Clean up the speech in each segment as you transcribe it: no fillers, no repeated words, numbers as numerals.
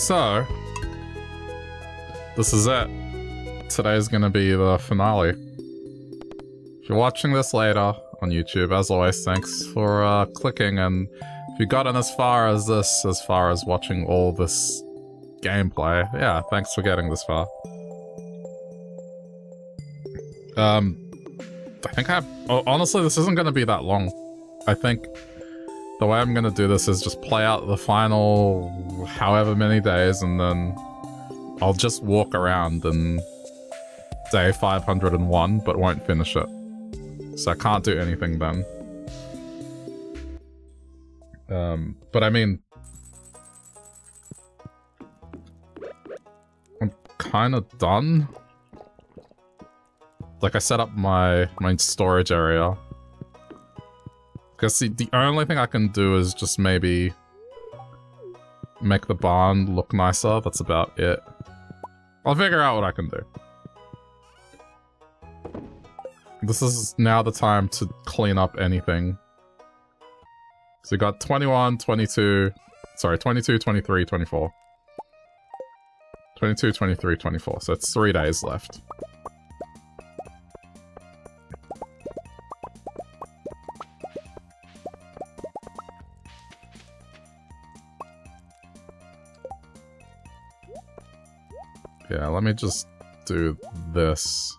So, this is it. Today's gonna be the finale. If you're watching this later on YouTube, as always, thanks for clicking, and if you've gotten as far as this, as far as watching all this gameplay, yeah, thanks for getting this far. I think honestly, this isn't gonna be that long. I think the way I'm gonna do this is just play out the final however many days, and then I'll just walk around in day 501, but won't finish it. So I can't do anything then. But I mean, I'm kind of done. Like, I set up my storage area. Because the only thing I can do is just maybe make the barn look nicer. That's about it. I'll figure out what I can do. This is now the time to clean up anything. So we got 21, 22... Sorry, 22, 23, 24. 22, 23, 24. So it's 3 days left. Yeah, let me just do this.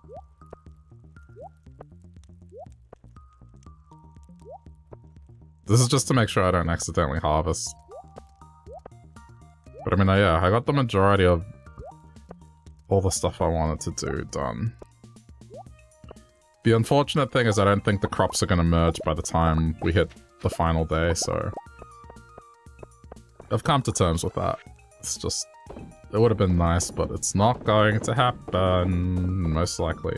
This is just to make sure I don't accidentally harvest. But I mean, yeah, I got the majority of all the stuff I wanted to do done. The unfortunate thing is I don't think the crops are going to merge by the time we hit the final day, so... I've come to terms with that. It's just... It would have been nice, but it's not going to happen, most likely.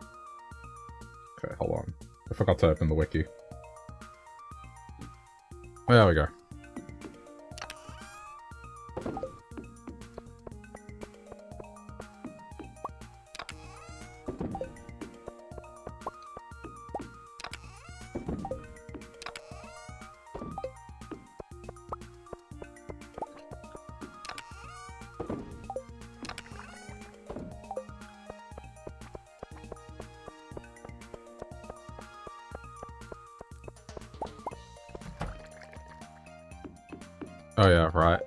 Okay, hold on. I forgot to open the wiki. There we go. Oh yeah, right.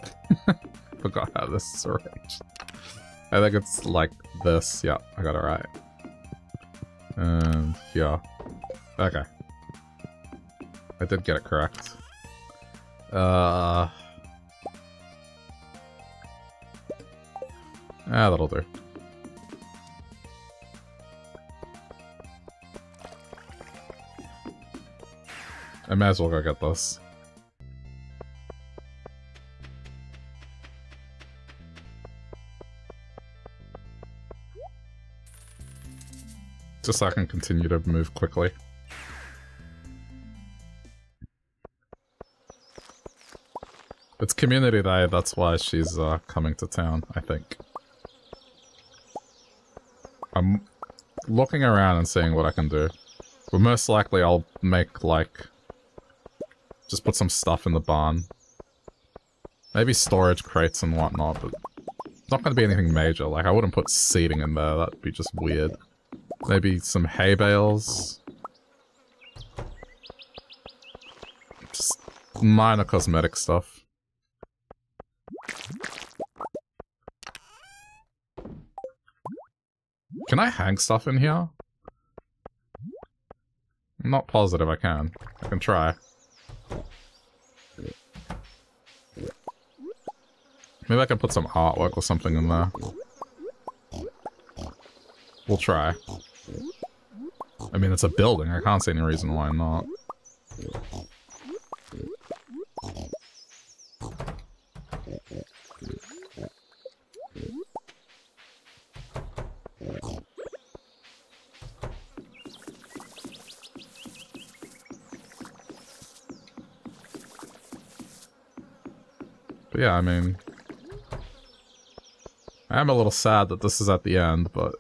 Forgot how this is arranged. I think it's like this. Yeah, I got it right. Yeah. Okay. I did get it correct. Ah, that'll do. I may as well go get this. Just so I can continue to move quickly. It's community day, that's why she's coming to town, I think. I'm looking around and seeing what I can do. But most likely I'll make, like... Just put some stuff in the barn. Maybe storage crates and whatnot, but... It's not going to be anything major, like I wouldn't put seating in there, that'd be just weird. Maybe some hay bales. Just minor cosmetic stuff. Can I hang stuff in here? I'm not positive I can. I can try. Maybe I can put some artwork or something in there. We'll try. I mean, it's a building. I can't see any reason why not. But yeah, I mean... I am a little sad that this is at the end, but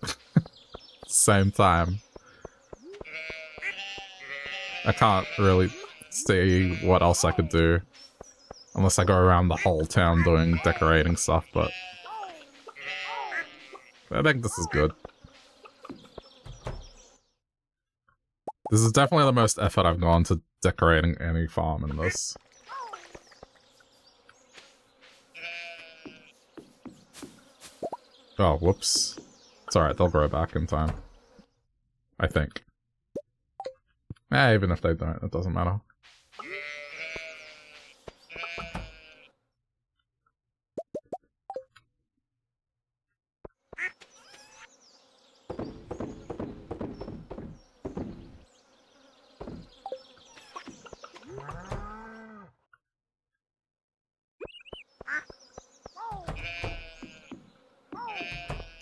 same time, I can't really see what else I could do unless I go around the whole town doing decorating stuff, but I think this is good. This is definitely the most effort I've gone to decorating any farm in this. Oh, whoops. It's alright, they'll grow back in time. I think. Eh, even if they don't, it doesn't matter.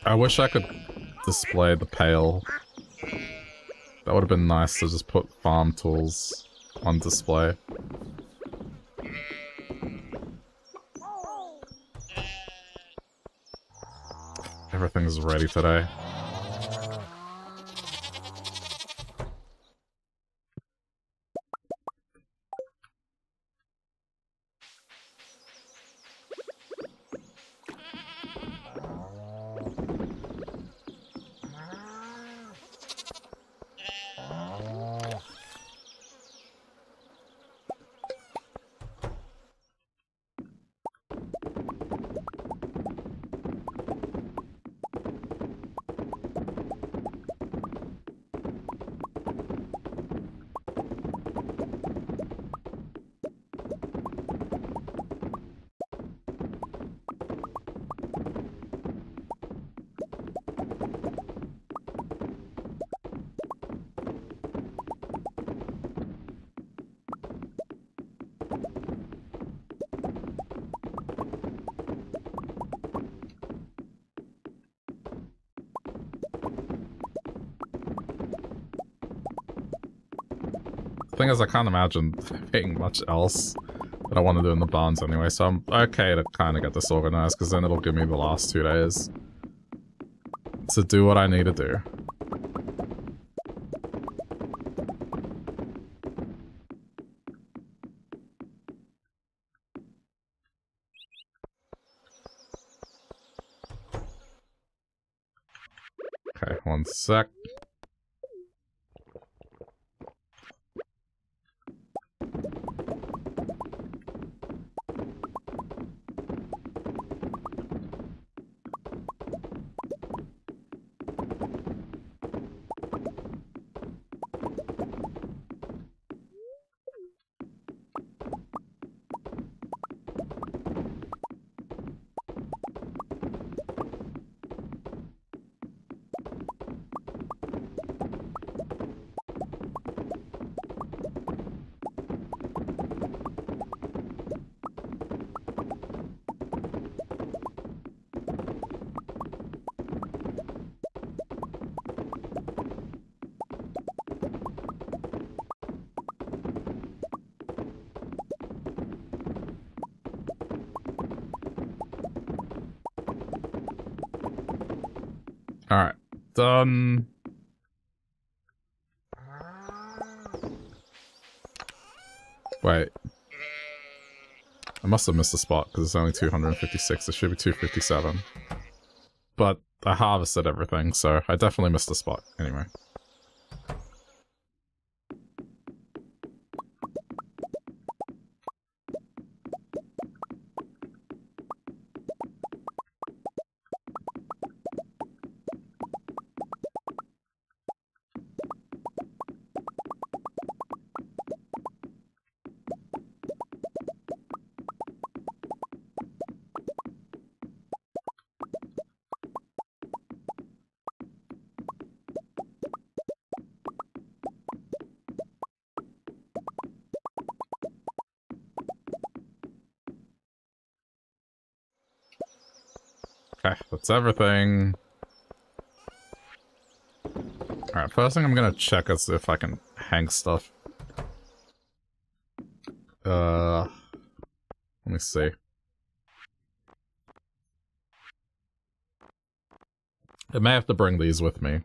I wish I could display the pail. That would have been nice to just put farm tools on display. Everything's ready today. Thing is, I can't imagine being much else that I want to do in the barns anyway, so I'm okay to kind of get this organized, because then it'll give me the last 2 days to do what I need to do. Okay, one sec. Done. Wait. I must have missed a spot because it's only 256. It should be 257. But I harvested everything, so I definitely missed a spot anyway. That's everything. Alright, first thing I'm gonna check is if I can hang stuff. Let me see. I may have to bring these with me.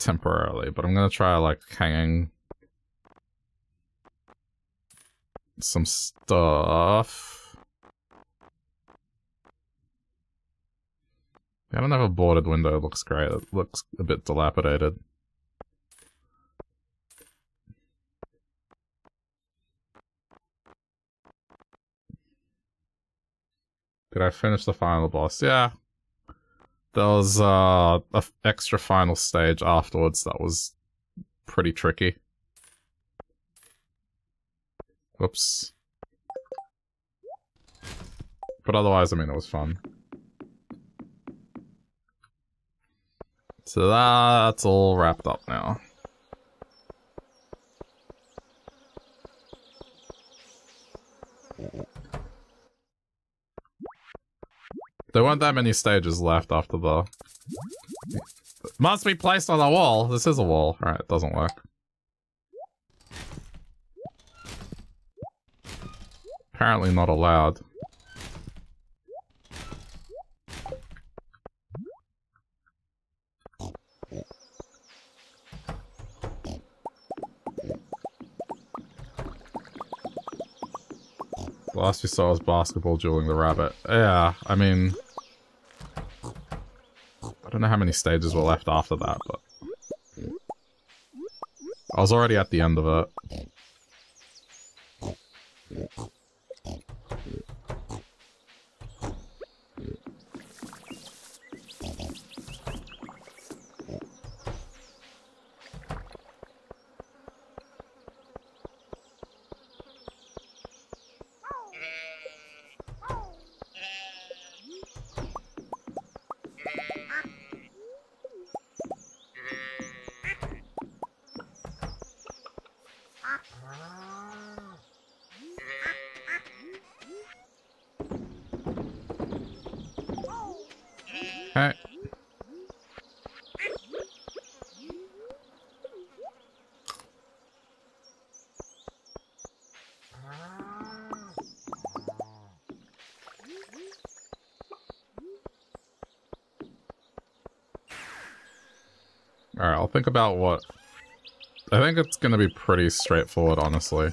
Temporarily, but I'm gonna try, like, hanging some stuff. I don't have a boarded window, it looks great. It looks a bit dilapidated. Did I finish the final boss? Yeah. There was an extra final stage afterwards that was pretty tricky. Whoops. But otherwise, I mean, it was fun. So that's all wrapped up now. There weren't that many stages left after the... Must be placed on a wall! This is a wall. Alright, it doesn't work. Apparently not allowed. The last we saw was basketball dueling the rabbit. Yeah, I mean... I don't know how many stages were left after that, but... I was already at the end of it. Think about what... I think it's gonna be pretty straightforward, honestly,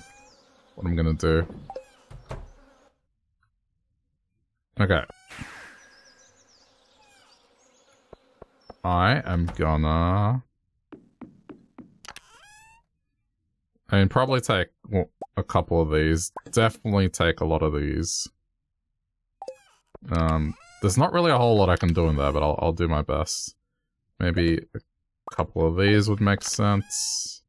what I'm gonna do. Okay. I am gonna... I mean, probably take a couple of these. Definitely take a lot of these. There's not really a whole lot I can do in there, but I'll do my best. Maybe... couple of these would make sense.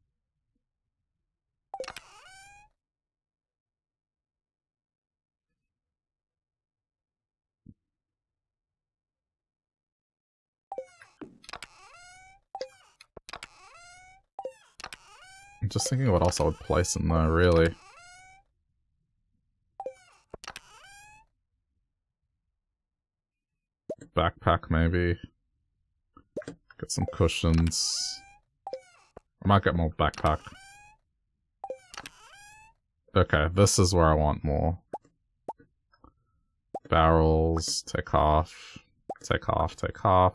I'm just thinking what else I would place in there, really. Backpack, maybe. Get some cushions. I might get more backpack. Okay, this is where I want more. Barrels, take half, take half, take half.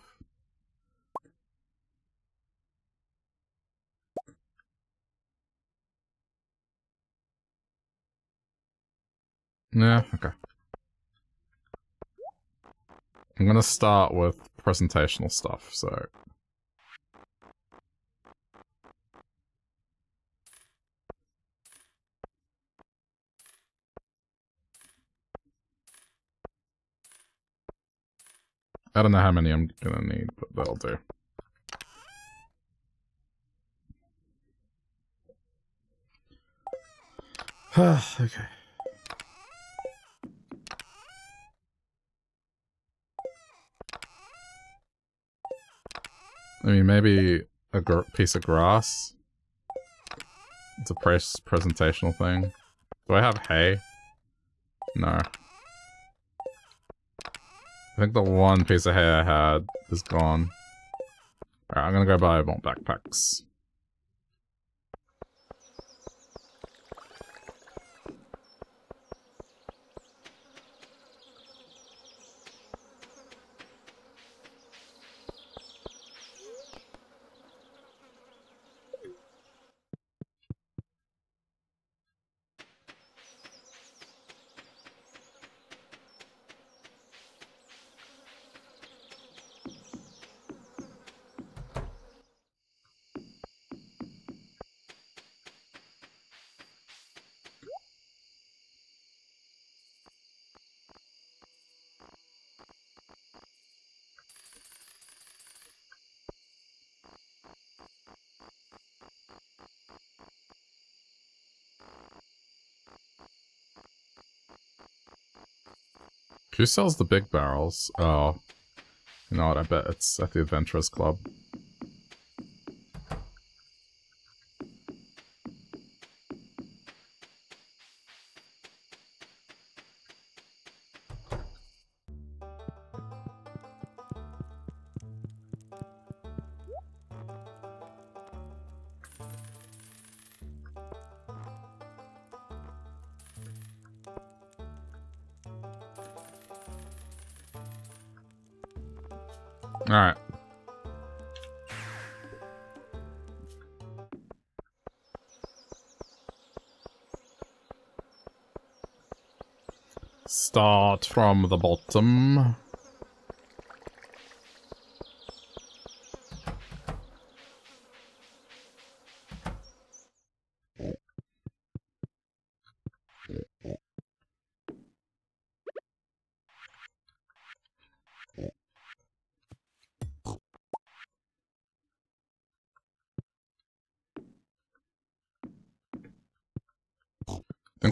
Yeah, okay. I'm gonna start with presentational stuff, so... I don't know how many I'm gonna need, but that'll do. Okay. I mean, maybe a piece of grass. It's a presentational thing. Do I have hay? No. I think the one piece of hay I had is gone. Alright, I'm gonna go buy more backpacks. Who sells the big barrels? Oh. You know what, I bet it's at the Adventurers Club. Alright. Start from the bottom.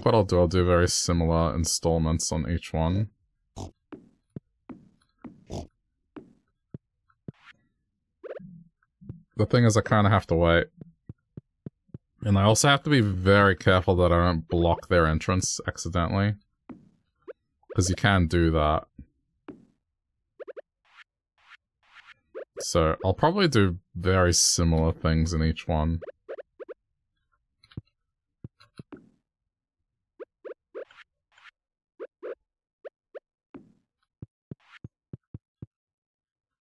What I'll do very similar installments on each one. The thing is, I kind of have to wait. And I also have to be very careful that I don't block their entrance accidentally. Because you can do that. So, I'll probably do very similar things in each one.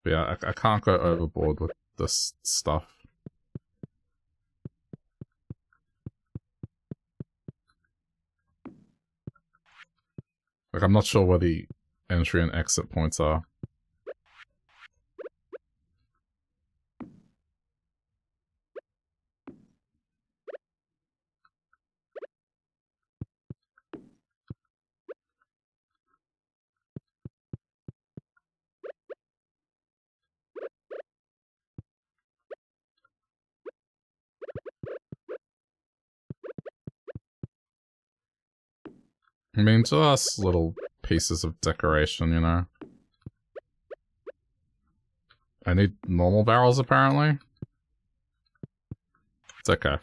But yeah, I can't go overboard with this stuff. Like, I'm not sure where the entry and exit points are. I mean, just little pieces of decoration, you know. I need normal barrels, apparently. It's okay.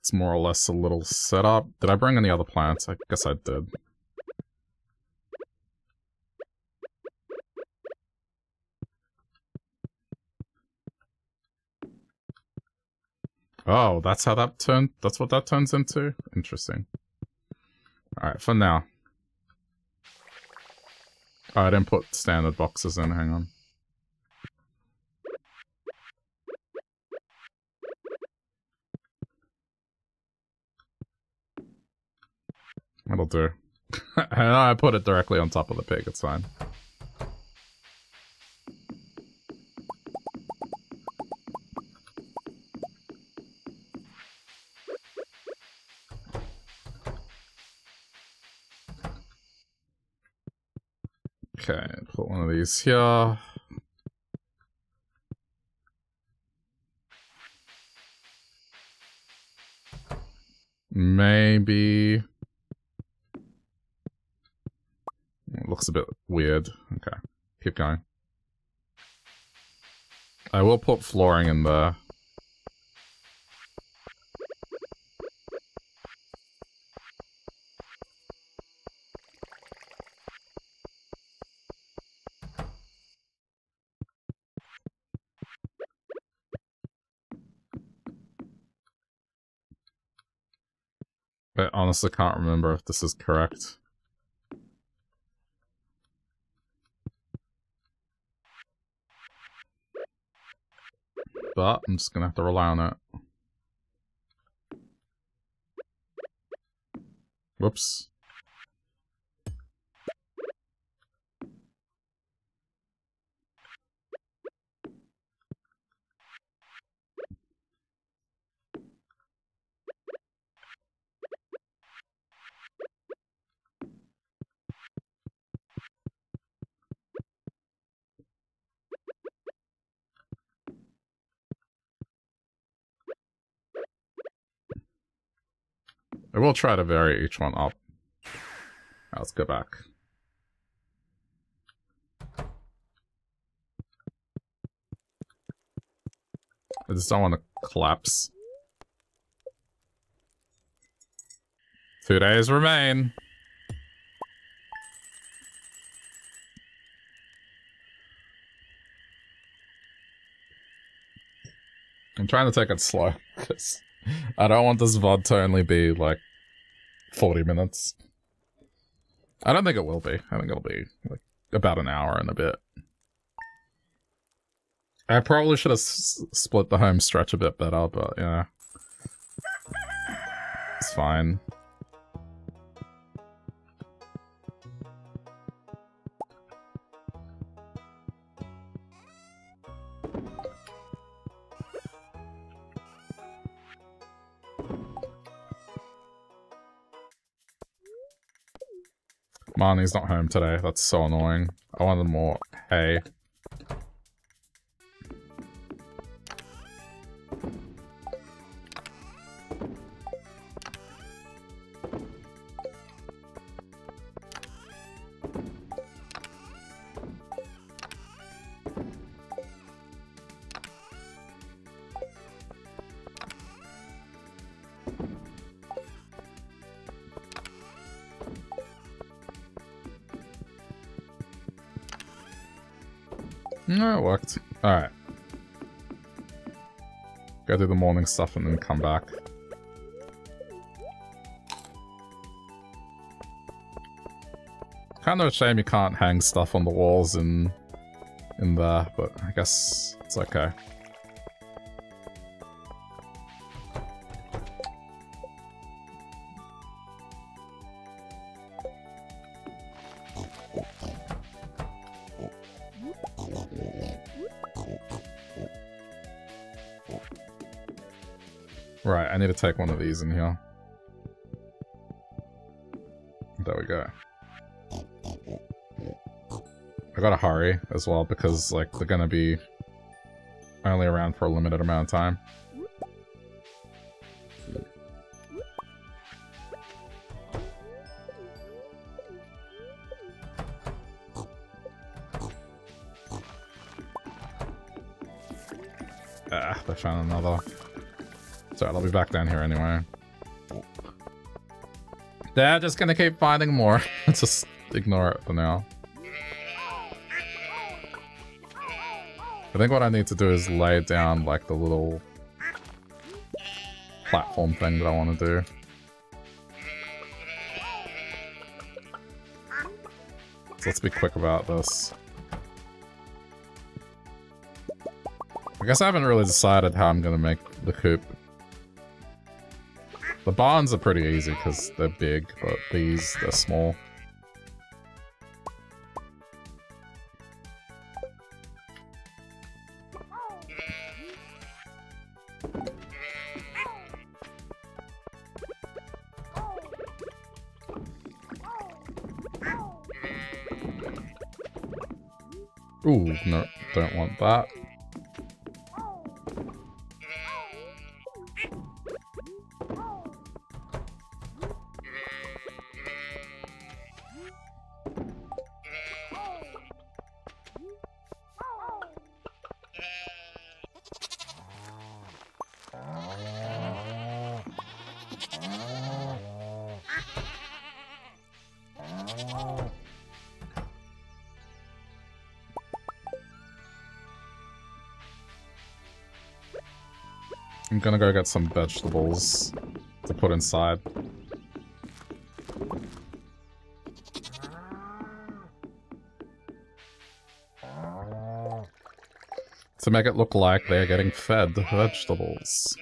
It's more or less a little setup. Did I bring any other plants? I guess I did. Oh, that's how that turned. That's what that turns into? Interesting. Alright, for now. Oh, I didn't put standard boxes in. Hang on. That'll do. I put it directly on top of the pig, it's fine. Okay, put one of these here. Maybe... looks a bit weird. Okay, keep going. I will put flooring in there. I honestly can't remember if this is correct. But I'm just gonna have to rely on it. Whoops. I will try to vary each one up. Right, let's go back. I just don't want to collapse. 2 days remain. I'm trying to take it slow, because I don't want this VOD to only be, like, 40 minutes. I don't think it will be. I think it'll be, like, about an hour and a bit. I probably should have split the home stretch a bit better, but, you know. It's fine. Marnie's not home today. That's so annoying. I wanted more hay. No, it worked. Alright. Go do the morning stuff and then come back. Kind of a shame you can't hang stuff on the walls in there, but I guess it's okay. I need to take one of these in here. There we go. I gotta hurry as well because, like, they're gonna be only around for a limited amount of time. Ah, they found another. So I'll be back down here anyway. They're just gonna keep finding more. Just ignore it for now. I think what I need to do is lay down, like, the little platform thing that I want to do. So let's be quick about this. I guess I haven't really decided how I'm gonna make the coop. The barns are pretty easy because they're big, but these, they're small. Ooh, no, don't want that. Gonna go get some vegetables to put inside. To make it look like they're getting fed vegetables.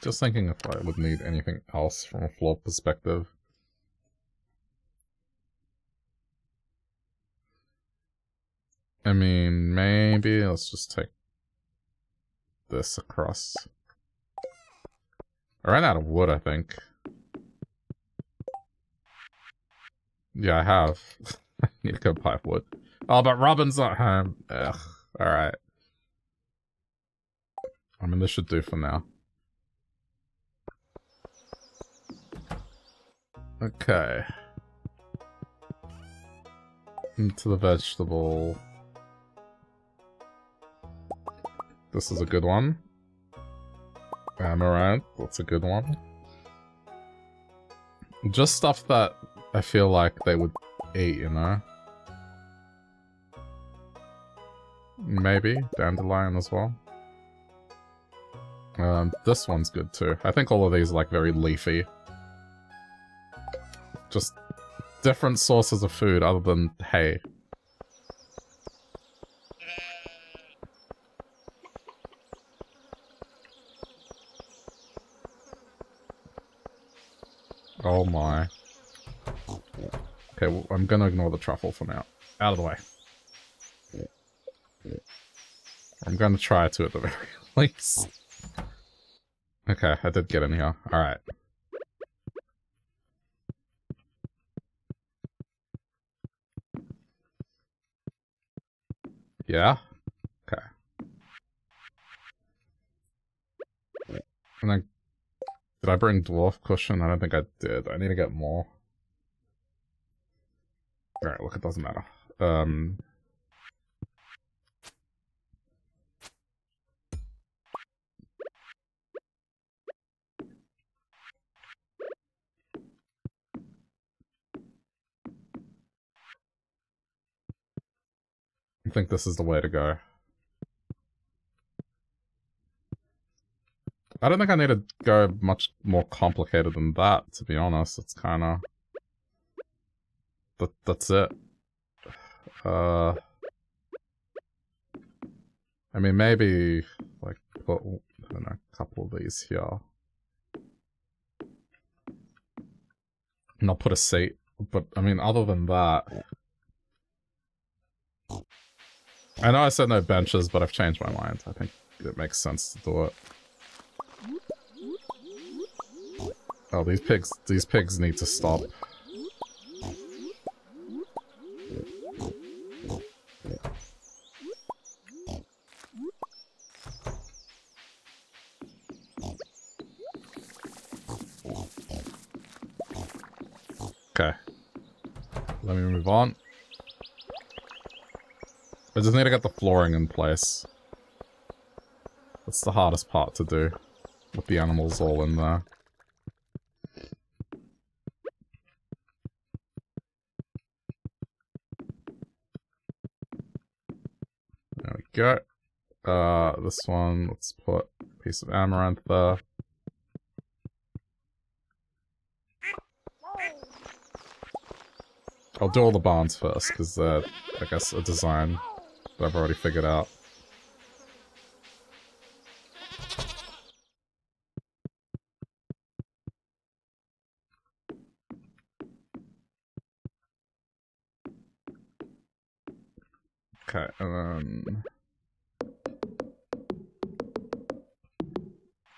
Just thinking if I would need anything else from a floor perspective. I mean, maybe let's just take this across. I ran out of wood, I think. Yeah, I have. I need to go buy wood. Oh, but Robin's not home. Ugh. Alright. I mean, this should do for now. Okay. Into the vegetable. This is a good one. Amaranth, that's a good one. Just stuff that I feel like they would eat, you know? Maybe dandelion as well. This one's good too. I think all of these are like very leafy. Just different sources of food other than hay. Oh my. Okay, well, I'm gonna ignore the truffle for now. Out of the way. I'm gonna try to at the very least. Okay, I did get in here. Alright. Yeah? Okay. And then... Did I bring dwarf cushion? I don't think I did. I need to get more. Alright, look, it doesn't matter. I think this is the way to go. I don't think I need to go much more complicated than that, to be honest. It's kind of... That's it. I mean, maybe, like, put, I don't know, a couple of these here. And I'll put a seat. But, I mean, other than that... I know I said no benches, but I've changed my mind. I think it makes sense to do it. Oh, these pigs need to stop. Okay. Let me move on. I just need to get the flooring in place. That's the hardest part to do. With the animals all in there. There we go. This one, let's put a piece of amaranth there. I'll do all the barns first, because they're, I guess, a design that I've already figured out. Okay, and then...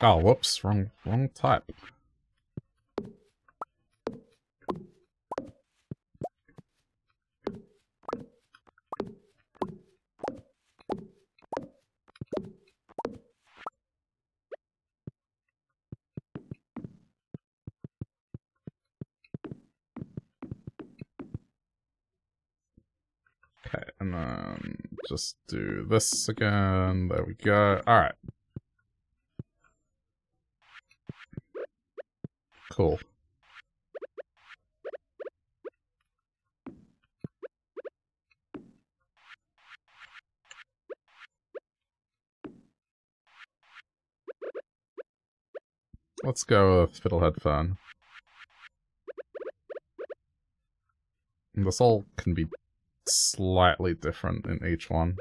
Oh, whoops, wrong type. Just do this again. There we go. Alright. Cool. Let's go with Fiddlehead Fern. This all can be slightly different in each one.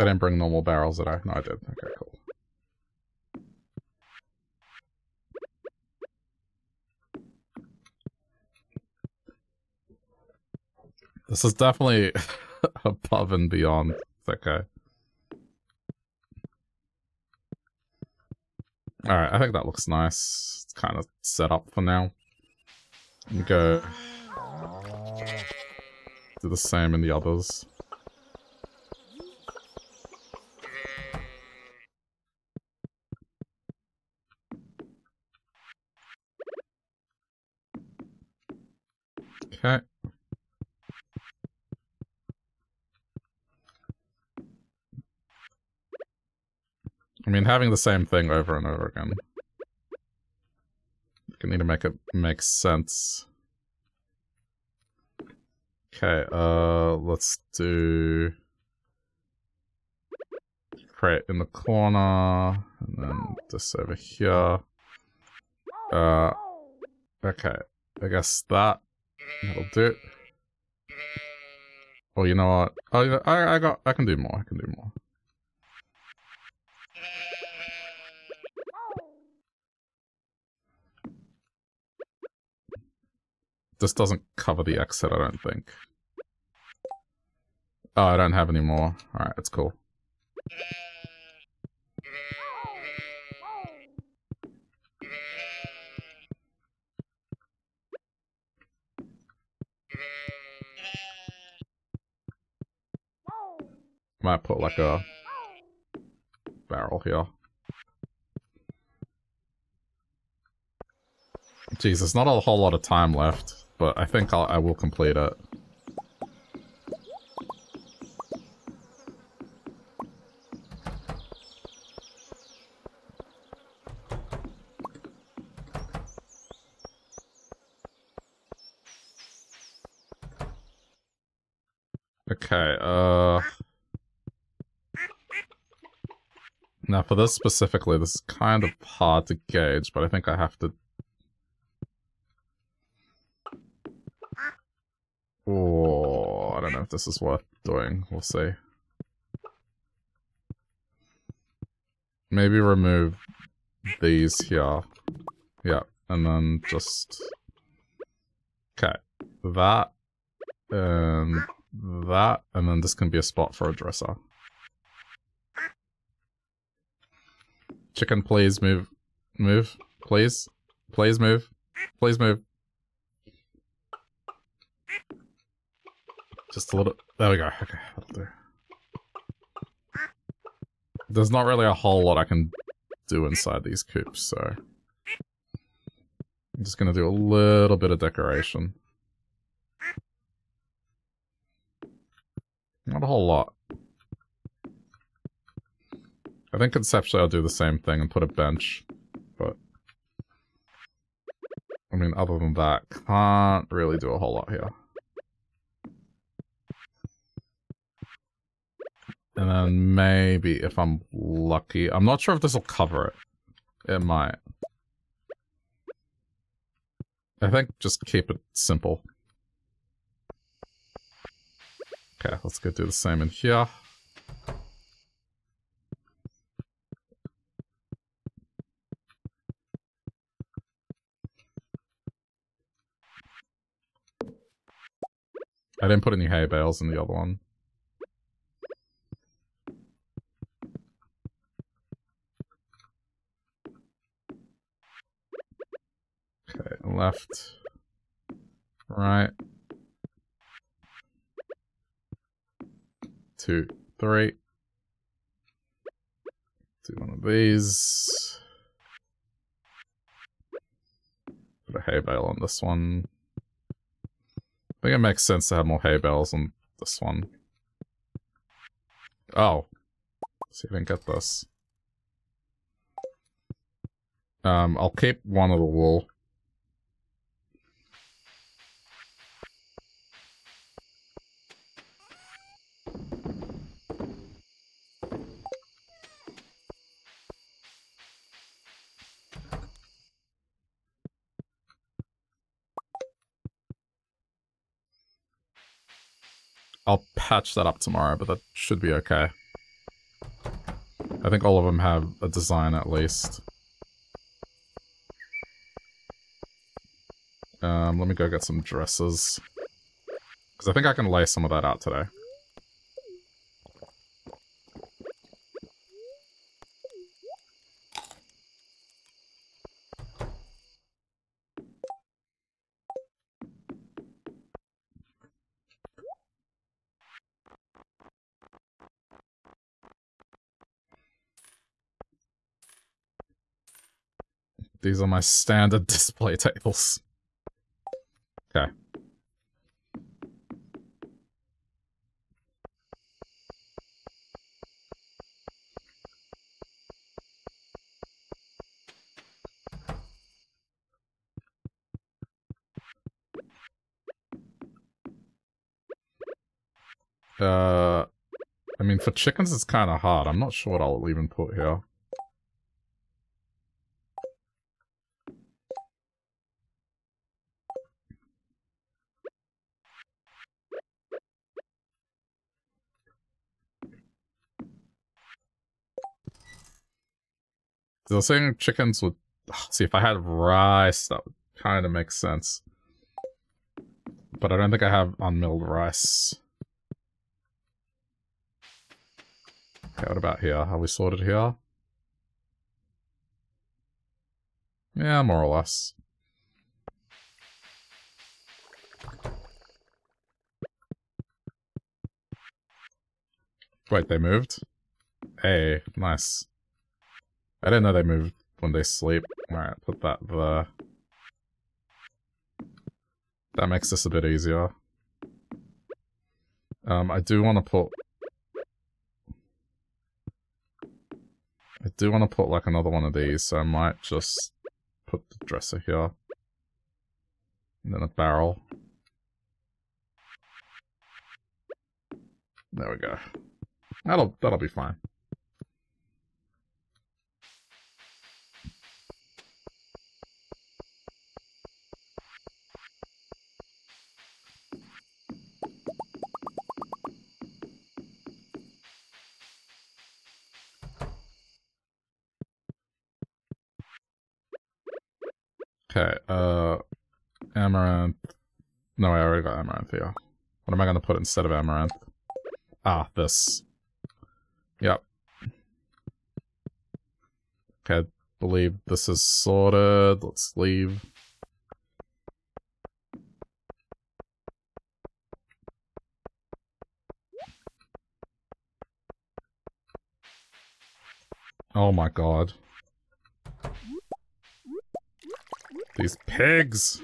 I didn't bring normal barrels, did I? No, I did. Okay, cool. This is definitely above and beyond that guy. Alright, I think that looks nice. It's kind of set up for now. And go do the same in the others. Okay. I mean, having the same thing over and over again. You need to make it make sense. Okay, let's do... Create in the corner, and then this over here. Okay, I guess that will do. Oh, you know what? Oh, I can do more, I can do more. This doesn't cover the exit, I don't think. Oh, I don't have any more. Alright, that's cool. Might put like a barrel here. Jeez, there's not a whole lot of time left. But I think I will complete it. Okay, now for this specifically, this is kind of hard to gauge, but I think I have to... Oh, I don't know if this is worth doing. We'll see. Maybe remove these here. Yeah, and then just... Okay, that, and that, and then this can be a spot for a dresser. Chicken, please move. Move, please. Please move. Please move. Just a little... There we go. Okay, that'll do. There's not really a whole lot I can do inside these coops, so... I'm just gonna do a little bit of decoration. Not a whole lot. I think conceptually I'll do the same thing and put a bench, but... I mean, other than that, can't really do a whole lot here. And then maybe, if I'm lucky... I'm not sure if this will cover it. It might. I think just keep it simple. Okay, let's go do the same in here. I didn't put any hay bales in the other one. Okay, left, right, 2, 3. Do one of these. Put a hay bale on this one. I think it makes sense to have more hay bales on this one. Oh, see, I didn't get this. I'll keep one of the wool. I'll patch that up tomorrow, but that should be okay. I think all of them have a design at least. Let me go get some dresses. Because I think I can lay some of that out today. These are my standard display tables. Okay. I mean, for chickens it's kind of hard. I'm not sure what I'll even put here. I was saying chickens would... See, if I had rice, that would kind of make sense. But I don't think I have unmilled rice. Okay, what about here? Are we sorted here? Yeah, more or less. Wait, they moved? Hey, nice. I didn't know they moved when they sleep. Alright, put that there. That makes this a bit easier. I do want to put... I do want to put, like, another one of these, so I might just put the dresser here. And then a barrel. There we go. That'll be fine. Okay, amaranth. No, I already got amaranth here. What am I going to put instead of amaranth? Ah, this. Yep. Okay, I believe this is sorted. Let's leave. Oh my god. These pigs!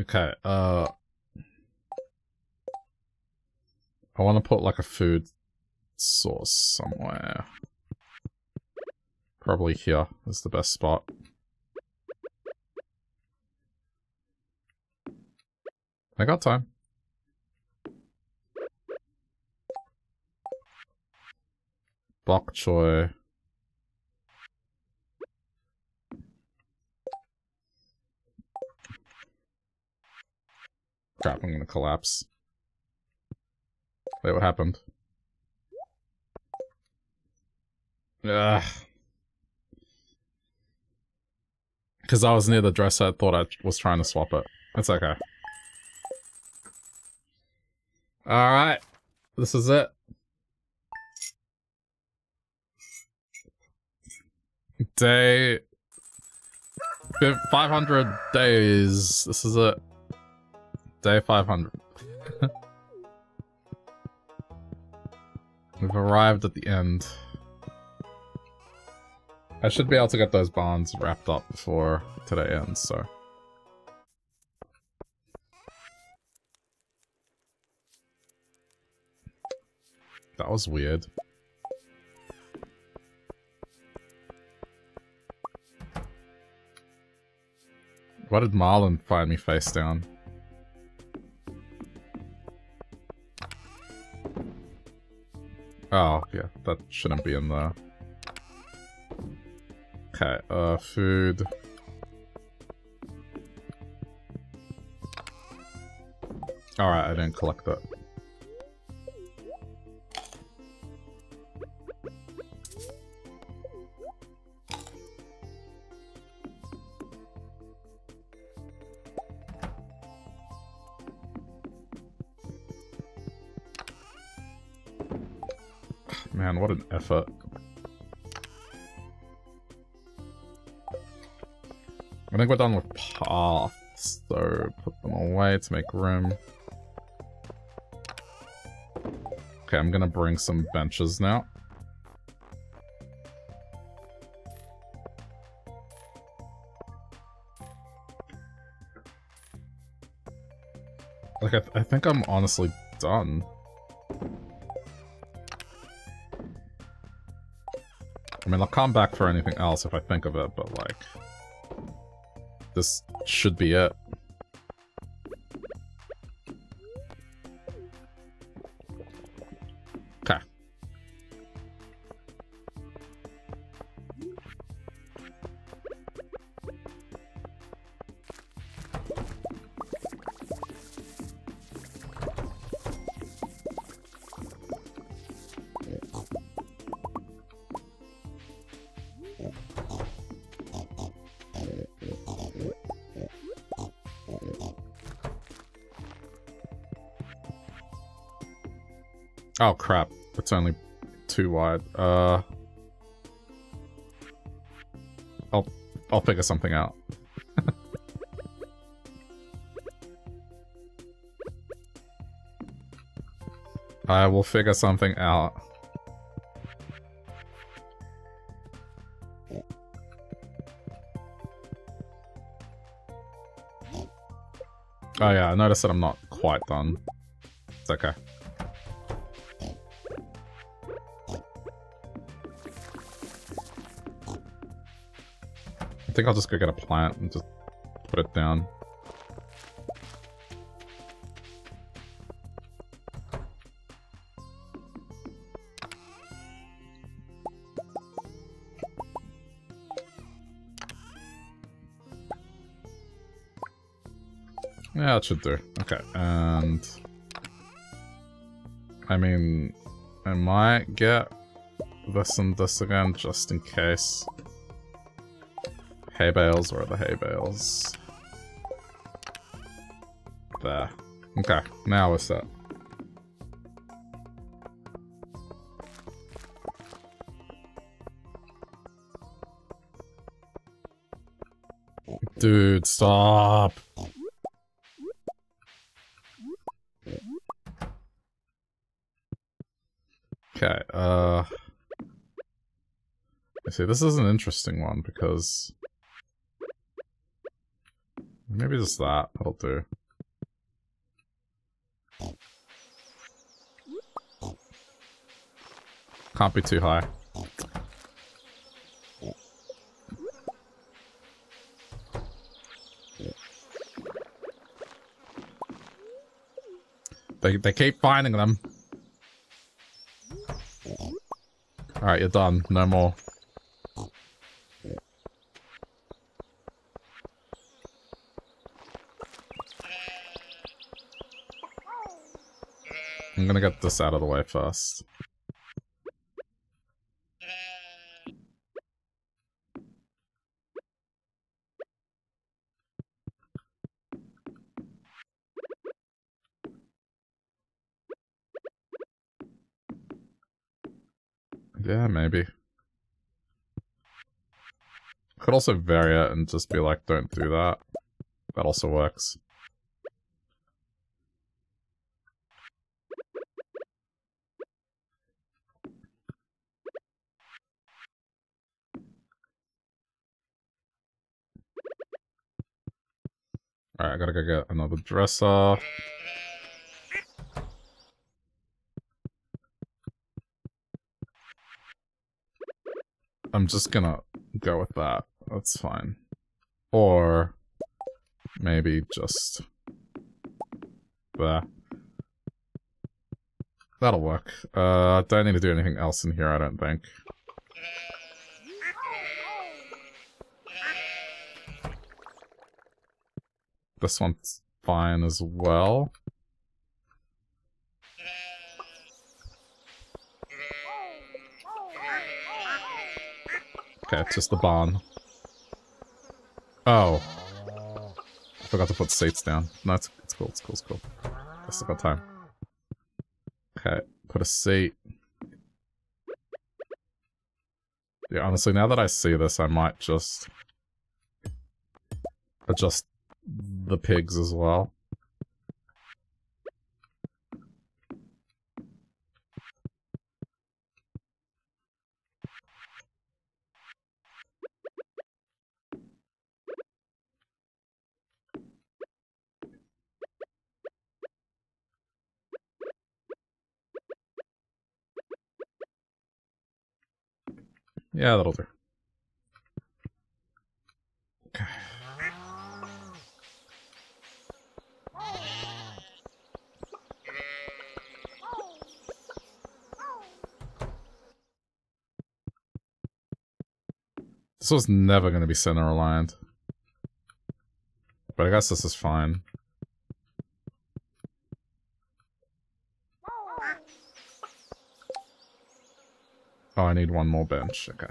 Okay, I want to put like a food source somewhere. Probably here is the best spot. I got time. Bok choy. Crap, I'm gonna collapse. Wait, what happened? Ugh. Because I was near the dresser, I thought I was trying to swap it. That's okay. Alright. This is it. Day... 500 days. This is it. Day 500. We've arrived at the end. I should be able to get those bonds wrapped up before today ends, so. That was weird. Why did Marlin find me face down? Oh, yeah, that shouldn't be in there. Okay, food. Alright, I didn't collect that. Man, what an effort. I think we're done with paths, so put them away to make room. Okay, I'm gonna bring some benches now. Like, I think I'm honestly done. I mean, I'll come back for anything else if I think of it, but like... this should be it. Okay. Oh crap, it's only too wide. I'll figure something out. I will figure something out. Oh yeah, I noticed that I'm not quite done. It's okay. I think I'll just go get a plant and just put it down. Yeah, it should do. Okay, and... I mean, I might get this and this again just in case. Hay bales, where are the hay bales? There. Okay, now we're set. Dude, stop! Okay, see, this is an interesting one because... maybe just that, that'll do. Can't be too high. They keep finding them. Alright, you're done. No more. I'm gonna get this out of the way first. Yeah, maybe. Could also vary it and just be like, don't do that. That also works. Alright, I gotta go get another dresser. I'm just gonna go with that. That's fine. Or maybe just there. That'll work. Don't need to do anything else in here, I don't think. This one's fine as well. Okay, it's just the barn. Oh. I forgot to put seats down. No, it's cool, it's cool, it's cool. I still got time. Okay, put a seat. Yeah, honestly, now that I see this, I might just adjust the pigs as well. Yeah, that'll do. Okay. This was never going to be center aligned. But I guess this is fine. Oh, I need one more bench. Okay.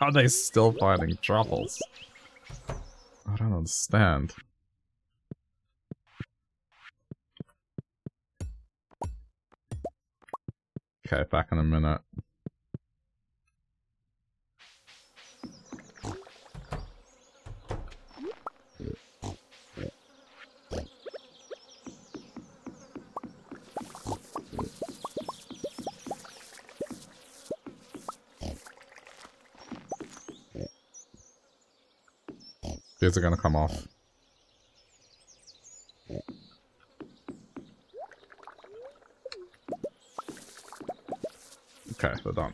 How are they still finding truffles? I don't understand. Okay, back in a minute. These are gonna come off. Okay, they're done.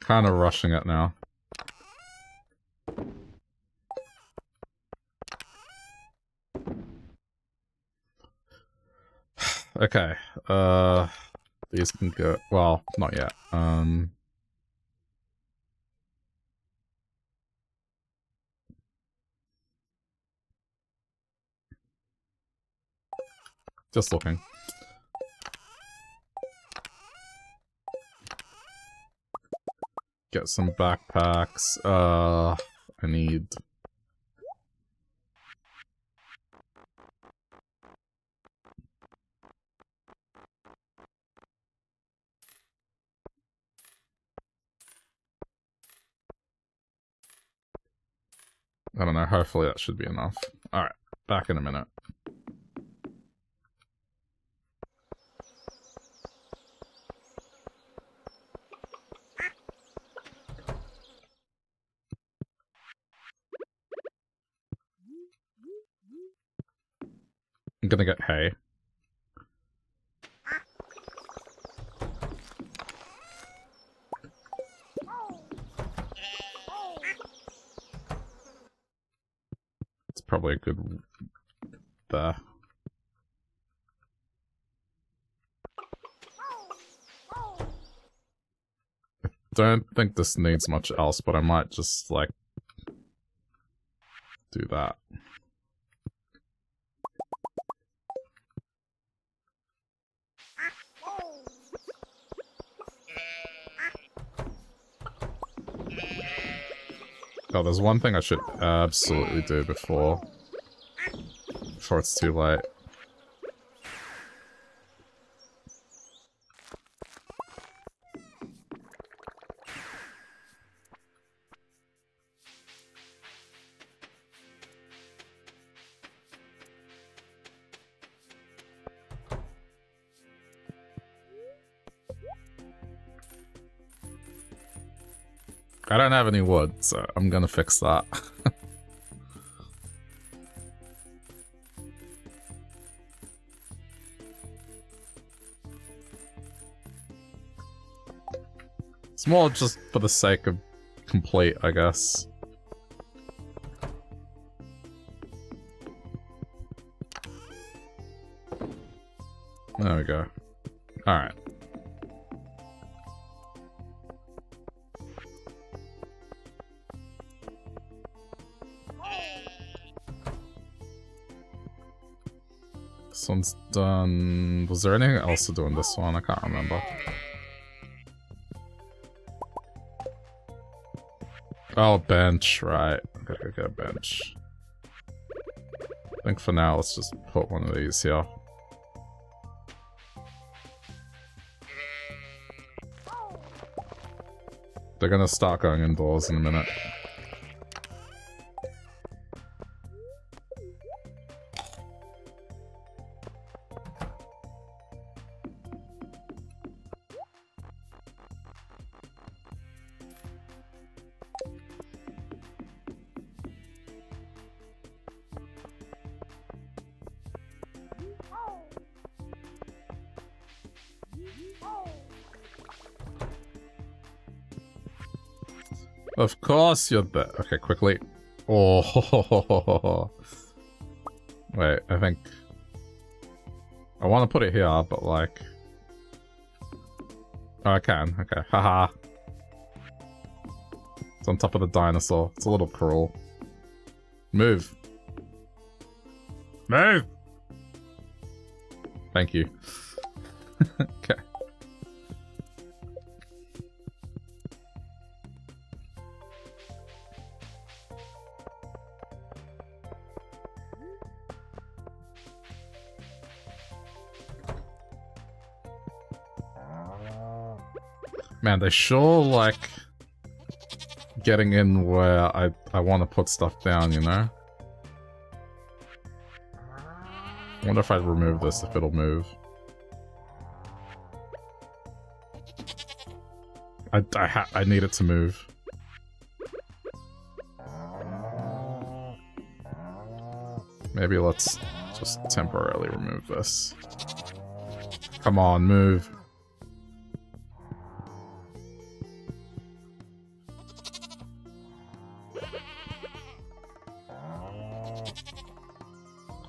Kind of rushing it now. Okay, these can go, well, not yet. Just looking. Get some backpacks. I need... I don't know, hopefully that should be enough. Alright, back in a minute. I'm gonna get hay. It's probably a good... there. I don't think this needs much else, but I might just, like, do that. Oh, there's one thing I should absolutely do before it's too late. I don't have any wood, so I'm gonna fix that. It's more just for the sake of complete, I guess. There we go. Alright. Sonst dann... Was there anything else to do in this one? I can't remember. Oh, bench, right. Okay, get a bench. I think for now, let's just put one of these here. They're gonna start going indoors in a minute. Of course you're there. Okay, quickly. Oh, ho, ho, ho, ho, ho. Wait, I think... I want to put it here, but like... Oh, I can. Okay, haha. It's on top of the dinosaur. It's a little cruel. Move. Move! Thank you. Okay. Man, they sure like getting in where I want to put stuff down, you know? I wonder if I'd remove this, if it'll move. I need it to move. Maybe let's just temporarily remove this. Come on, move.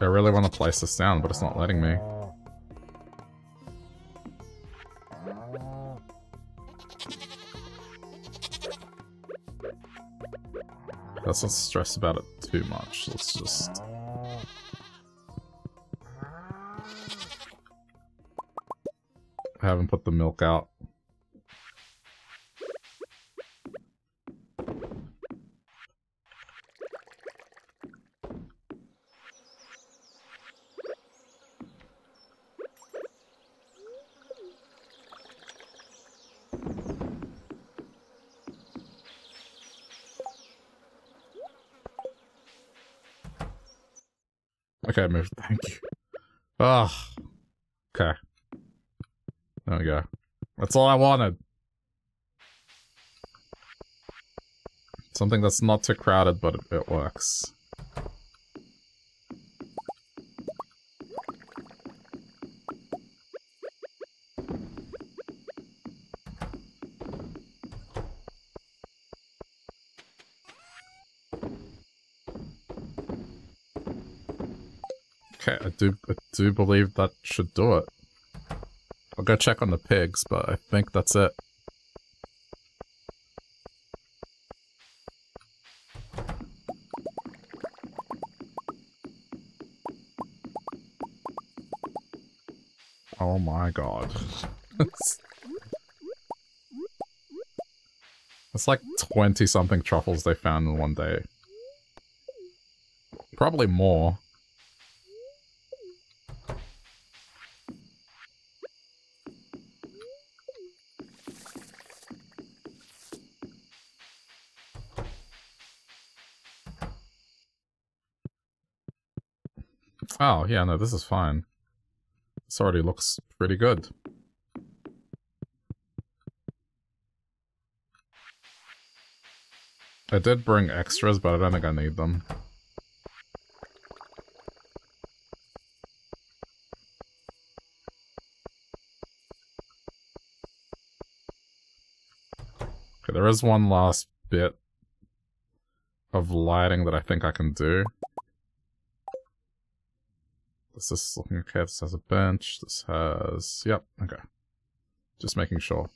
I really want to place this down, but it's not letting me. Let's not stress about it too much. Let's just... I haven't put the milk out. Okay, move. Thank you. Ah. Oh, okay. There we go. That's all I wanted. Something that's not too crowded, but it works. I do believe that should do it. I'll go check on the pigs, but I think that's it. Oh my god. It's like 20 something truffles they found in one day. Probably more. Oh, yeah, no, this is fine. This already looks pretty good. I did bring extras, but I don't think I need them. Okay, there is one last bit of lighting that I think I can do. This is looking okay, this has a bench, this has... Yep, okay. Just making sure.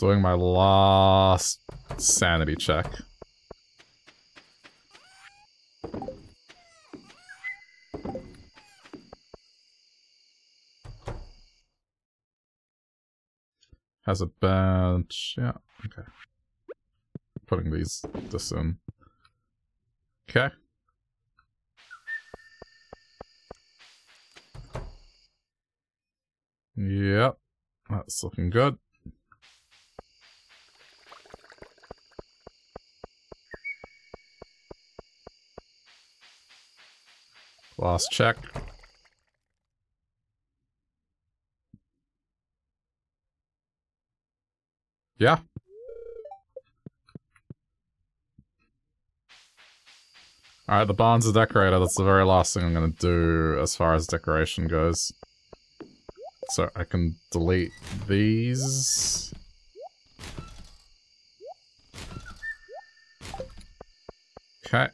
Doing my last sanity check. Has a bench. Yeah, okay. Putting this in. Okay. Yep, that's looking good. Last check. Yeah. Alright, the barn's a decorator. That's the very last thing I'm gonna do as far as decoration goes. So I can delete these. Okay.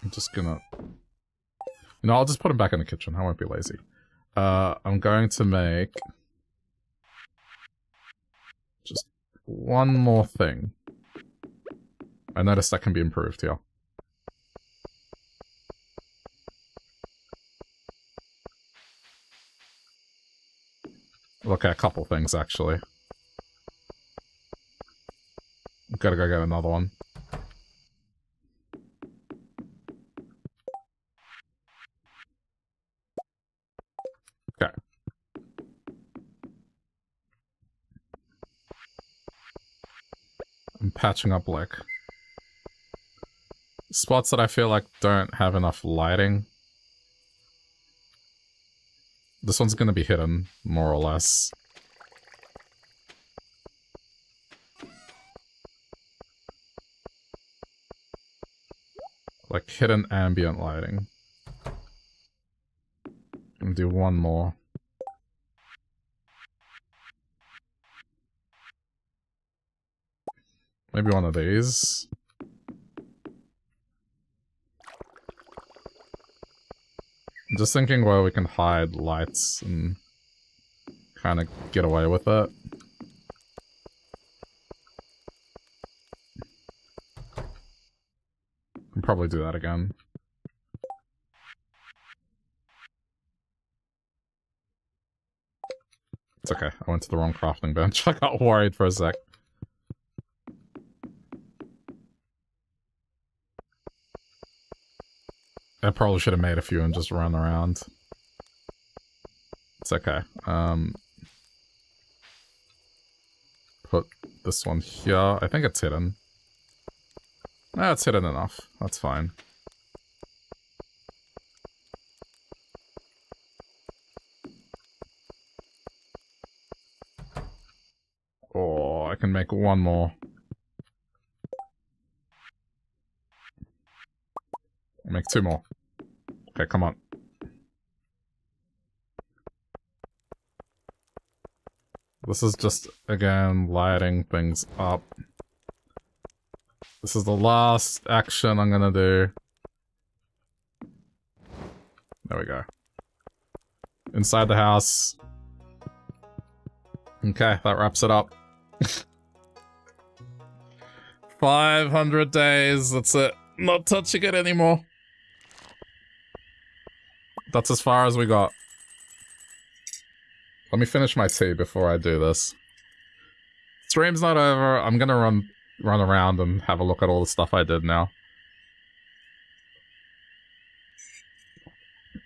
I'm just gonna... No, I'll just put them back in the kitchen. I won't be lazy. I'm going to make... just one more thing. I noticed that can be improved here. Okay, a couple things, actually. Gotta go get another one. Okay. I'm patching up, like... spots that I feel like don't have enough lighting. This one's gonna be hidden, more or less. Like, hidden ambient lighting. I'm gonna do one more. Maybe one of these. I'm just thinking where we can hide lights and kind of get away with it. Can probably do that again. It's okay, I went to the wrong crafting bench. I got worried for a sec. I probably should have made a few and just run around. It's okay. Put this one here. I think it's hidden. No, it's hidden enough. That's fine. Oh, I can make one more. Make two more. Okay, come on. This is just, again, lighting things up. This is the last action I'm gonna do. There we go. Inside the house. Okay, that wraps it up. 500 days, that's it. Not touching it anymore. That's as far as we got. Let me finish my tea before I do this. Stream's not over. I'm gonna run around and have a look at all the stuff I did now.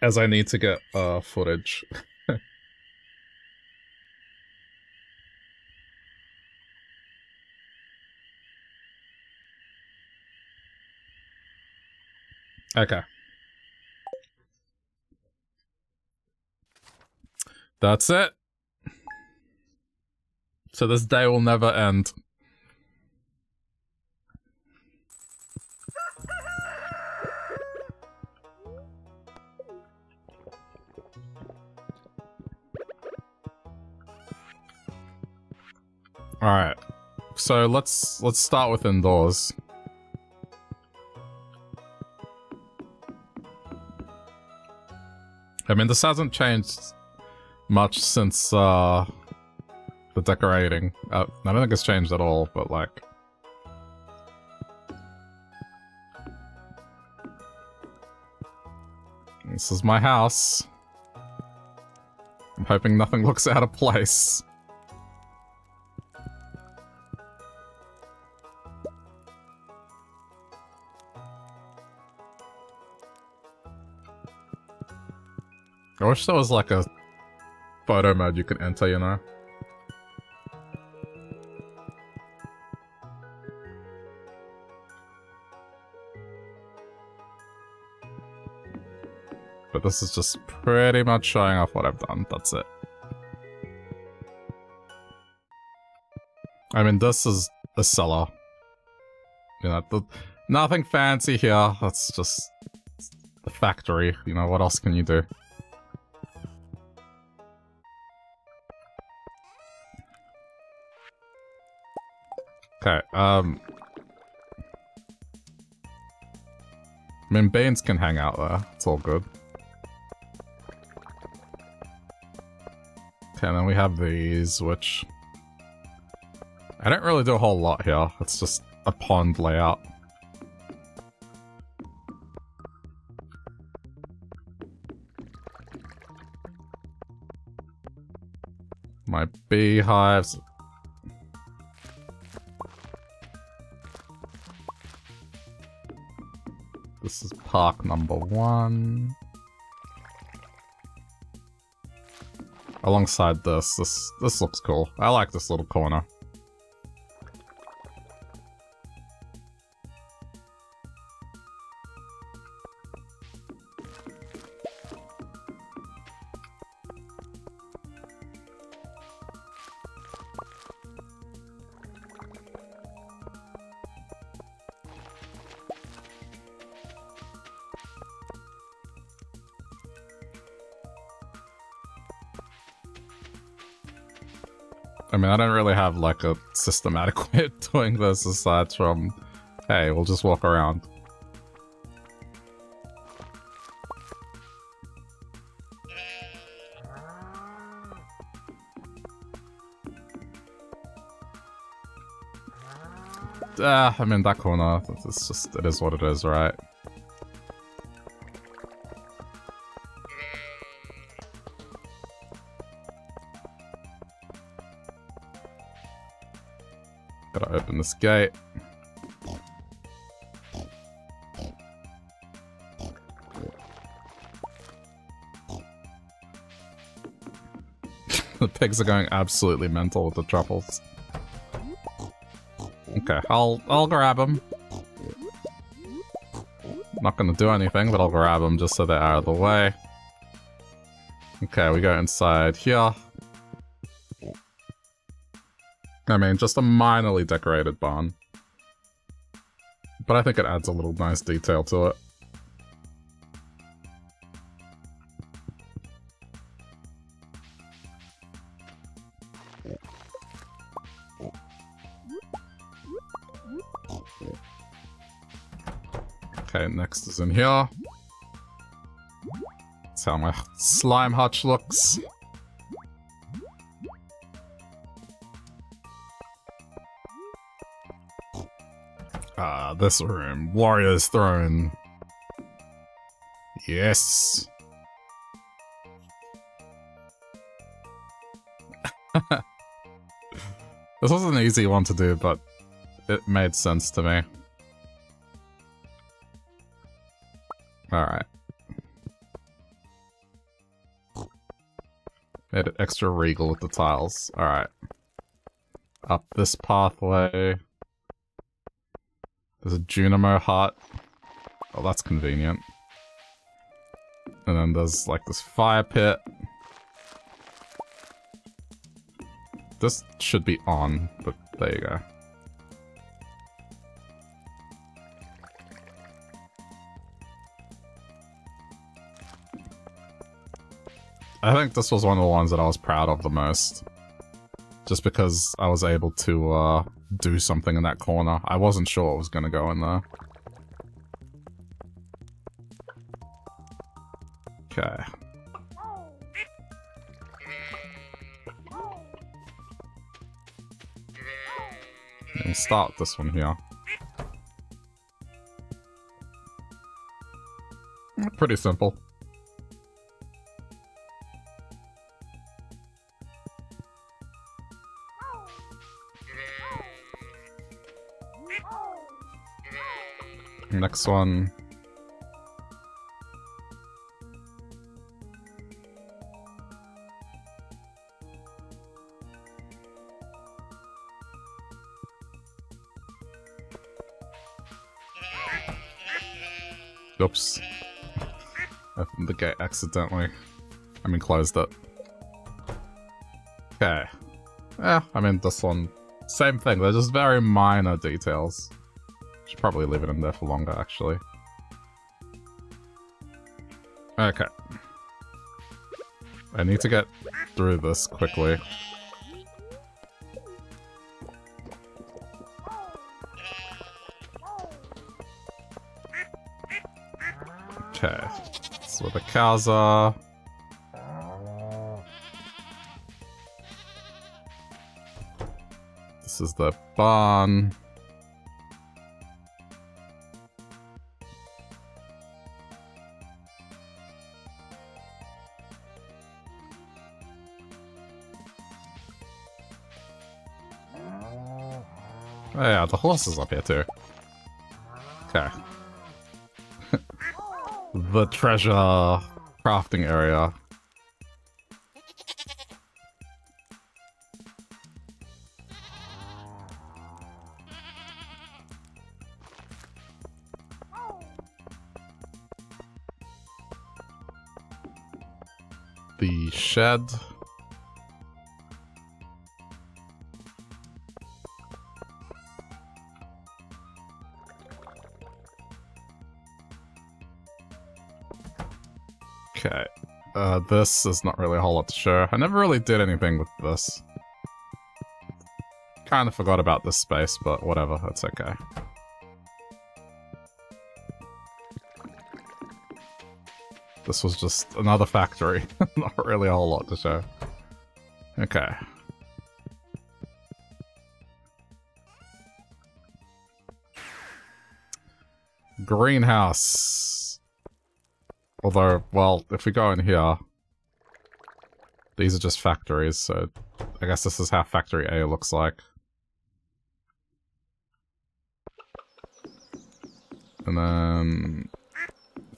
As I need to get footage. Okay. That's it. So this day will never end. All right. So let's start with indoors. I mean, this hasn't changed much since, the decorating. I don't think it's changed at all, but, like... This is my house. I'm hoping nothing looks out of place. I wish there was like a photo mode you could enter, you know? But this is just pretty much showing off what I've done, that's it. I mean, this is a cellar. You know, nothing fancy here, that's just a factory, you know, what else can you do? Okay, I mean, beans can hang out there. It's all good. Okay, and then we have these, which... I don't really do a whole lot here. It's just a pond layout. My beehives... This is park number 1. Alongside this looks cool. I like this little corner. I mean, I don't really have like a systematic way of doing this aside from, hey, we'll just walk around. I mean, that corner, it's just, it is what it is, right? Open this gate. The pigs are going absolutely mental with the truffles. Okay, I'll grab them. Not gonna do anything, but I'll grab them just so they're out of the way. Okay, we go inside here. I mean, just a minorly decorated barn. But I think it adds a little nice detail to it. Okay, next is in here. That's how my slime hutch looks. This room. Warrior's Throne. Yes. This was an easy one to do, but it made sense to me. Alright. Made it extra regal with the tiles. Alright. Up this pathway. There's a Junimo hut. Oh, that's convenient. And then there's like this fire pit. This should be on, but there you go. I think this was one of the ones that I was proud of the most. Just because I was able to, do something in that corner. I wasn't sure it was gonna go in there. Okay. We'll start this one here. Pretty simple. Next one. Oops. I think I accidentally... I mean, closed it. Okay. Yeah, I mean, this one... Same thing, they're just very minor details. Should probably leave it in there for longer, actually. Okay. I need to get through this quickly. Okay. That's where the cows are. This is the barn. Oh yeah, the horse is up here too. Okay. The treasure crafting area. The shed. Okay, this is not really a whole lot to show. I never really did anything with this. Kind of forgot about this space, but whatever, that's okay. This was just another factory. Not really a whole lot to show. Okay. Greenhouse. Although, well, if we go in here, these are just factories, so I guess this is how Factory A looks like. And then...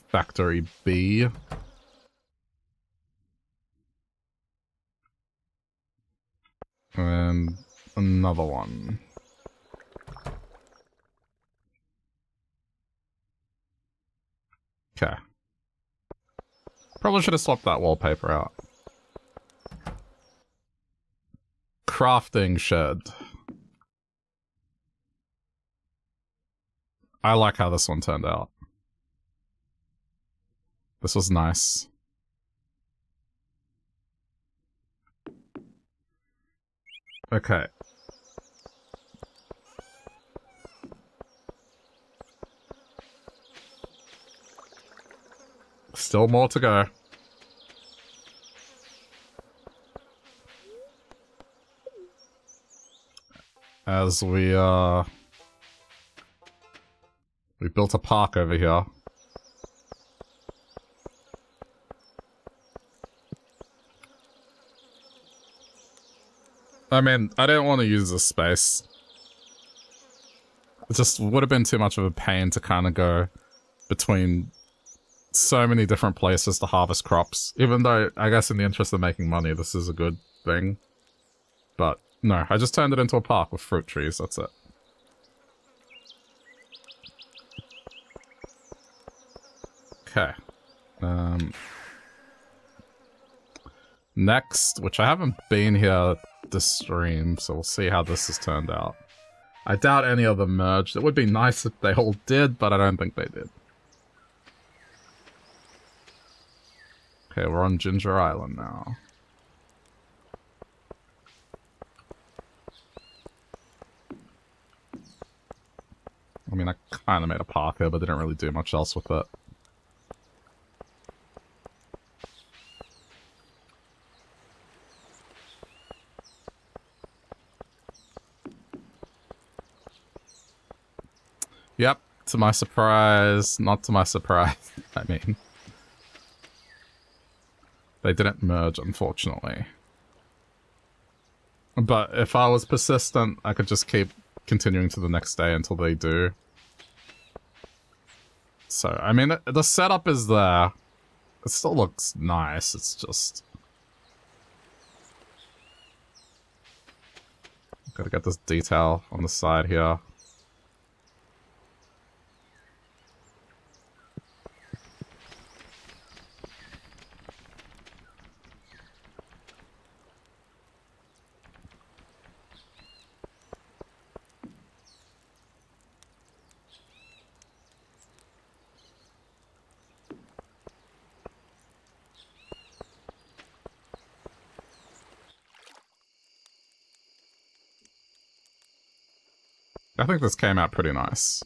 Factory B. And another one. Okay. Probably should have swapped that wallpaper out. Crafting shed. I like how this one turned out. This was nice. Okay. Still more to go. As we built a park over here. I mean, I don't want to use this space. It just would have been too much of a pain to kind of go between so many different places to harvest crops. Even though, I guess in the interest of making money, this is a good thing. But, no, I just turned it into a park with fruit trees, that's it. Okay. Next, which I haven't been here this stream, so we'll see how this has turned out. I doubt any of them merged. It would be nice if they all did, but I don't think they did. Okay, we're on Ginger Island now. I mean, I kind of made a park here, but didn't really do much else with it. Yep, to my surprise, not to my surprise, I mean. They didn't merge, unfortunately. But if I was persistent, I could just keep continuing to the next day until they do. So, I mean, the setup is there. It still looks nice, it's just... Gotta get this detail on the side here. I think this came out pretty nice.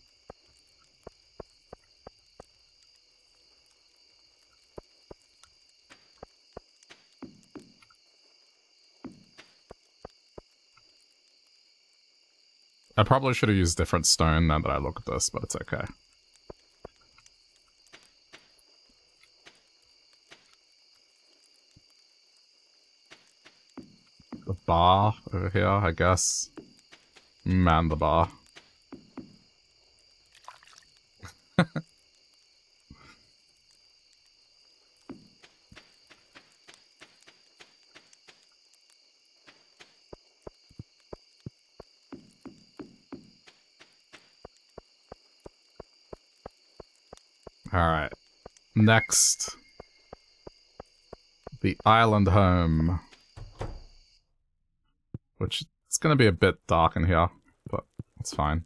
I probably should have used different stone now that I look at this, but it's okay. The bar over here, I guess. Man, the bar. Alright, next, the island home, which it's going to be a bit dark in here, but it's fine.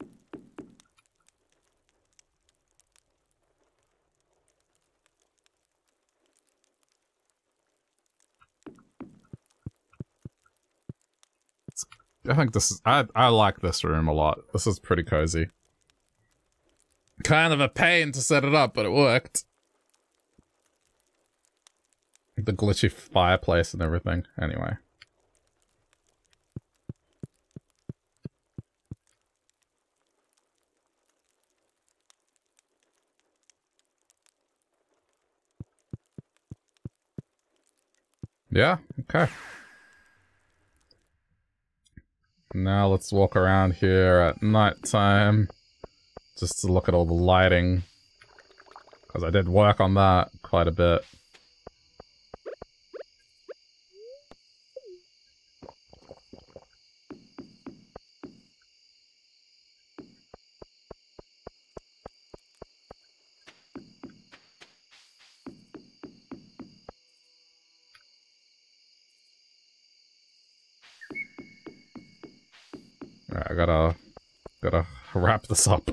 It's, I think this is, I like this room a lot. This is pretty cozy. Kind of a pain to set it up, but it worked. The glitchy fireplace and everything. Anyway. Yeah, okay. Now let's walk around here at nighttime. Just to look at all the lighting, because I did work on that quite a bit. All right, I gotta wrap this up.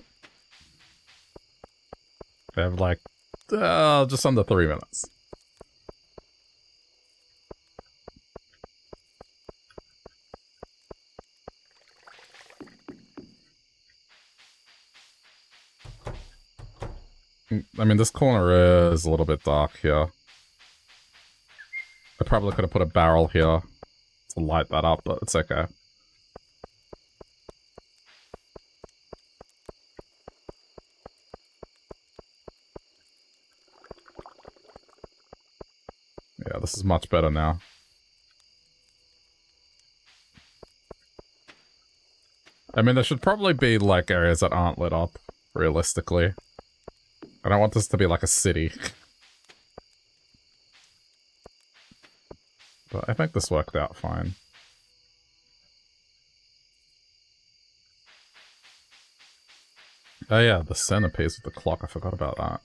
I have like, just under 3 minutes. I mean, this corner is a little bit dark here. I probably could have put a barrel here to light that up, but it's okay. This is much better now. I mean, there should probably be, like, areas that aren't lit up, realistically. I don't want this to be like a city. But I think this worked out fine. Oh yeah, the centerpiece with the clock, I forgot about that.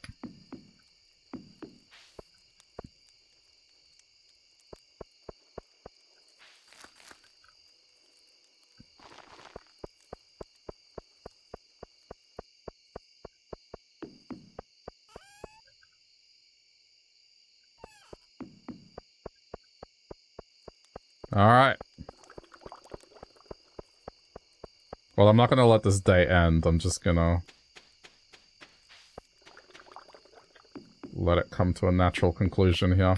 All right. Well, I'm not going to let this day end. I'm just going to let it come to a natural conclusion here.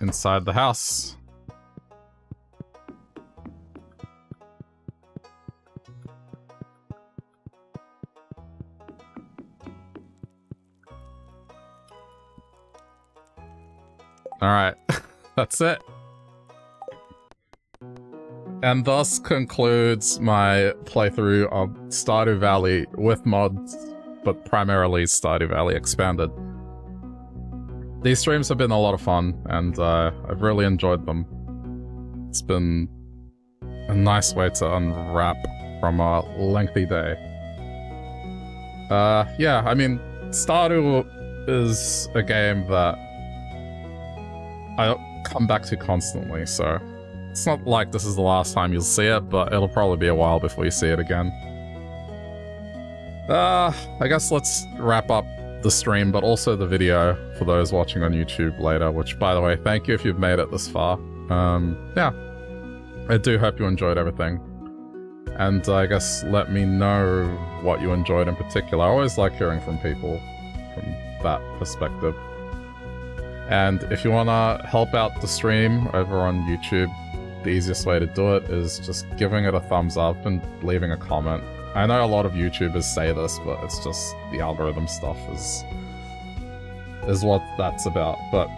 Inside the house. Alright, that's it. And thus concludes my playthrough of Stardew Valley with mods, but primarily Stardew Valley Expanded. These streams have been a lot of fun, and I've really enjoyed them. It's been a nice way to unwrap from a lengthy day. Yeah, I mean, Stardew is a game that I come back to constantly, so it's not like this is the last time you'll see it, but it'll probably be a while before you see it again. I guess let's wrap up the stream, but also the video for those watching on YouTube later, which, by the way, thank you if you've made it this far. Yeah, I do hope you enjoyed everything. And I guess let me know what you enjoyed in particular. I always like hearing from people from that perspective. And if you want to help out the stream over on YouTube, the easiest way to do it is just giving it a thumbs up and leaving a comment. I know a lot of YouTubers say this, but it's just the algorithm stuff is what that's about. But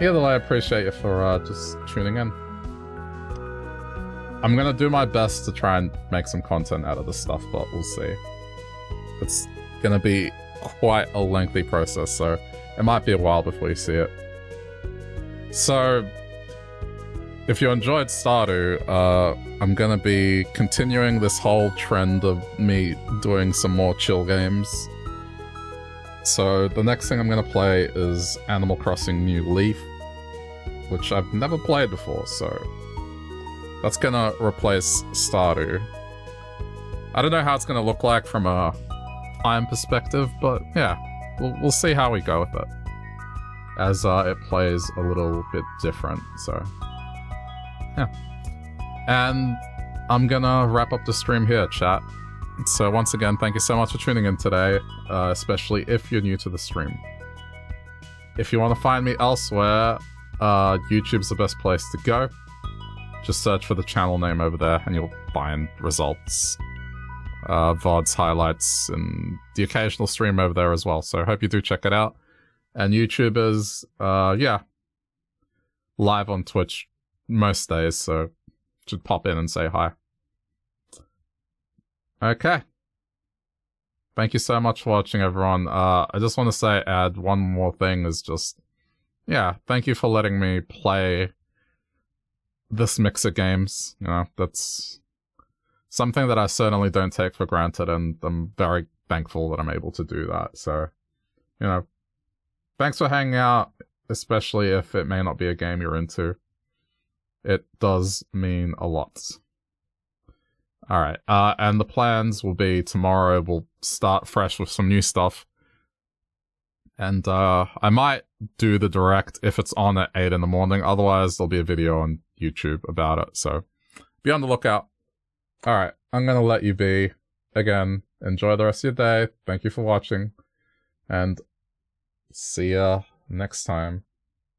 either way, I appreciate you for just tuning in. I'm gonna do my best to try and make some content out of this stuff, but we'll see. It's gonna be quite a lengthy process, so it might be a while before you see it. So, if you enjoyed Stardew, I'm gonna be continuing this whole trend of me doing some more chill games. So, the next thing I'm gonna play is Animal Crossing New Leaf, which I've never played before, so that's gonna replace Stardew. I don't know how it's gonna look like from a time perspective, but yeah, we'll see how we go with it, as it plays a little bit different, so yeah. And I'm gonna wrap up the stream here, chat. So once again, thank you so much for tuning in today, especially if you're new to the stream. If you want to find me elsewhere, YouTube's the best place to go. Just search for the channel name over there and you'll find results, VODs, highlights, and the occasional stream over there as well. So I hope you do check it out. And YouTubers, yeah, live on Twitch most days, so just pop in and say hi. Okay. Thank you so much for watching, everyone. I just want to add one more thing is just, yeah, thank you for letting me play this mix of games. You know, that's something that I certainly don't take for granted, and I'm very thankful that I'm able to do that. So, you know, thanks for hanging out, especially if it may not be a game you're into. It does mean a lot. Alright, and the plans will be tomorrow we'll start fresh with some new stuff. And I might do the direct if it's on at 8 in the morning, otherwise there'll be a video on YouTube about it, so be on the lookout. Alright, I'm gonna let you be. Again, enjoy the rest of your day, thank you for watching, and see ya next time.